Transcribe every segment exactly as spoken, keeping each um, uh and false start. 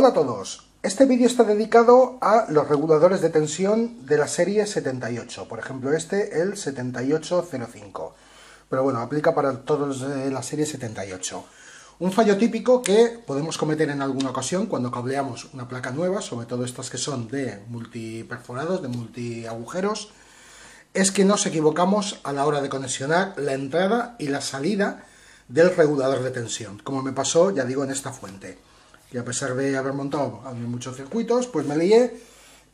Hola a todos, este vídeo está dedicado a los reguladores de tensión de la serie setenta y ocho, por ejemplo este, el setenta y ocho cero cinco, pero bueno, aplica para todos de la serie setenta y ocho. Un fallo típico que podemos cometer en alguna ocasión cuando cableamos una placa nueva, sobre todo estas que son de multiperforados, de multiagujeros, es que nos equivocamos a la hora de conexionar la entrada y la salida del regulador de tensión, como me pasó, ya digo, en esta fuente. Y a pesar de haber montado muchos circuitos, pues me lié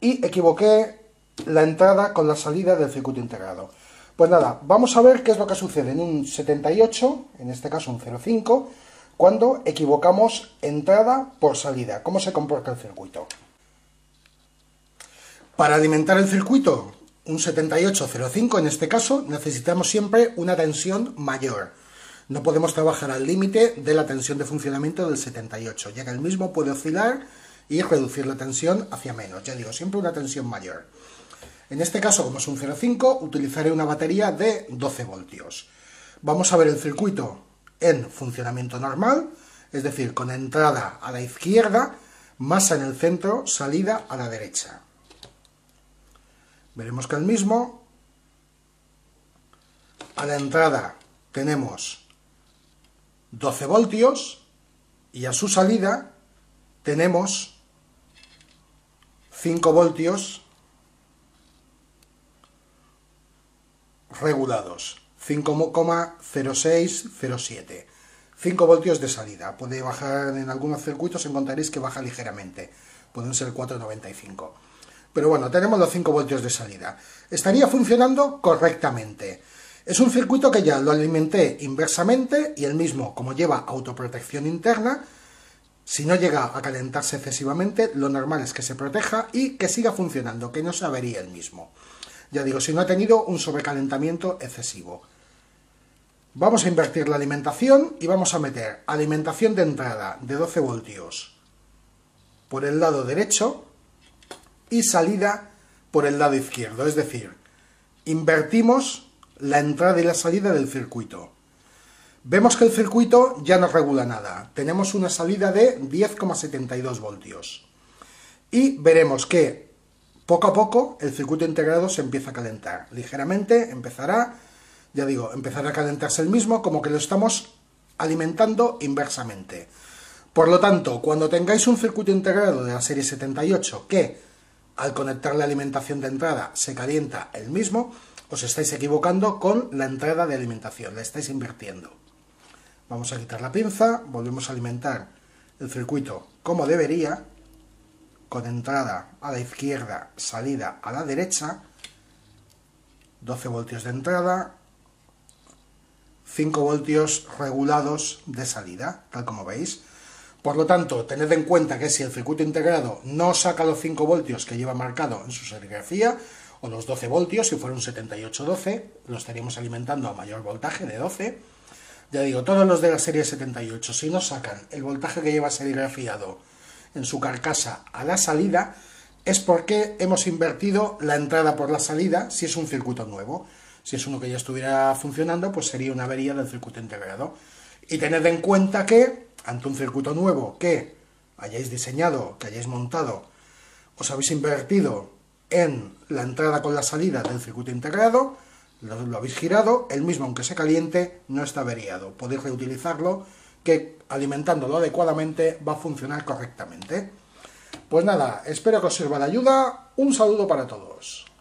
y equivoqué la entrada con la salida del circuito integrado. Pues nada, vamos a ver qué es lo que sucede en un setenta y ocho, en este caso un cero cinco, cuando equivocamos entrada por salida, cómo se comporta el circuito. Para alimentar el circuito, un setenta y ocho cero cinco en este caso, necesitamos siempre una tensión mayor. No podemos trabajar al límite de la tensión de funcionamiento del setenta y ocho, ya que el mismo puede oscilar y reducir la tensión hacia menos. Ya digo, siempre una tensión mayor. En este caso, como es un cero cinco, utilizaré una batería de doce voltios. Vamos a ver el circuito en funcionamiento normal, es decir, con entrada a la izquierda, masa en el centro, salida a la derecha. Veremos que el mismo, a la entrada tenemos doce voltios y a su salida tenemos cinco voltios regulados, cinco coma cero seis cero siete, cinco voltios de salida. Puede bajar, en algunos circuitos encontraréis que baja ligeramente, pueden ser cuatro noventa y cinco, pero bueno, tenemos los cinco voltios de salida. Estaría funcionando correctamente. Es un circuito que ya lo alimenté inversamente y el mismo, como lleva autoprotección interna, si no llega a calentarse excesivamente, lo normal es que se proteja y que siga funcionando, que no se averíe el mismo. Ya digo, si no ha tenido un sobrecalentamiento excesivo. Vamos a invertir la alimentación y vamos a meter alimentación de entrada de doce voltios por el lado derecho y salida por el lado izquierdo, es decir, invertimos la entrada y la salida del circuito. Vemos que el circuito ya no regula nada. Tenemos una salida de diez coma setenta y dos voltios. Y veremos que poco a poco el circuito integrado se empieza a calentar. Ligeramente empezará, ya digo, empezará a calentarse el mismo, como que lo estamos alimentando inversamente. Por lo tanto, cuando tengáis un circuito integrado de la serie setenta y ocho que al conectar la alimentación de entrada se calienta el mismo, os estáis equivocando con la entrada de alimentación, la estáis invirtiendo. Vamos a quitar la pinza, volvemos a alimentar el circuito como debería, con entrada a la izquierda, salida a la derecha, doce voltios de entrada, cinco voltios regulados de salida, tal como veis. Por lo tanto, tened en cuenta que si el circuito integrado no saca los cinco voltios que lleva marcado en su serigrafía, o los doce voltios, si fuera un setenta y ocho doce, lo estaríamos alimentando a mayor voltaje de doce. Ya digo, todos los de la serie setenta y ocho, si no sacan el voltaje que lleva serigrafiado en su carcasa a la salida, es porque hemos invertido la entrada por la salida si es un circuito nuevo. Si es uno que ya estuviera funcionando, pues sería una avería del circuito integrado. Y tened en cuenta que, ante un circuito nuevo que hayáis diseñado, que hayáis montado, os habéis invertido en la entrada con la salida del circuito integrado, lo, lo habéis girado, el mismo aunque se caliente no está averiado, podéis reutilizarlo, que alimentándolo adecuadamente va a funcionar correctamente. Pues nada, espero que os sirva de ayuda, un saludo para todos.